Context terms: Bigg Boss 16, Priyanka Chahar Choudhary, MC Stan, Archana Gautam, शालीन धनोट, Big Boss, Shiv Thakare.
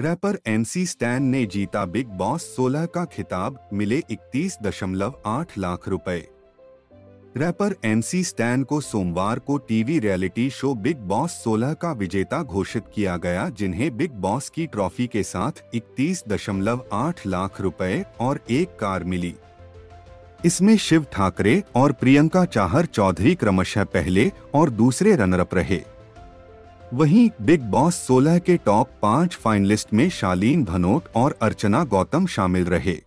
Rapper MC stand ने जीता big Boss 16 का खिताब, मिले 31.8 लाख रुपए। रैपर एमसी स्टैन को सोमवार को TV reality show Bigg Boss 16 का विजेता घोषित किया गया, जिन्हें बिग बॉस की ट्रॉफी के साथ 31.8 लाख रुपए और एक कार मिली। इसमें शिव ठाकरे और प्रियंका चाहर चौधरी क्रमशः पहले और दूसरे रनरअप रहे। वहीं बिग बॉस 16 के टॉप 5 फाइनलिस्ट में शालीन धनोट और अर्चना गौतम शामिल रहे।